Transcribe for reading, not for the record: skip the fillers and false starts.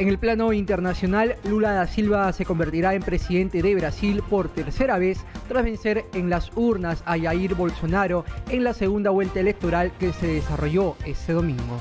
En el plano internacional, Lula da Silva se convertirá en presidente de Brasil por tercera vez tras vencer en las urnas a Jair Bolsonaro en la segunda vuelta electoral que se desarrolló este domingo.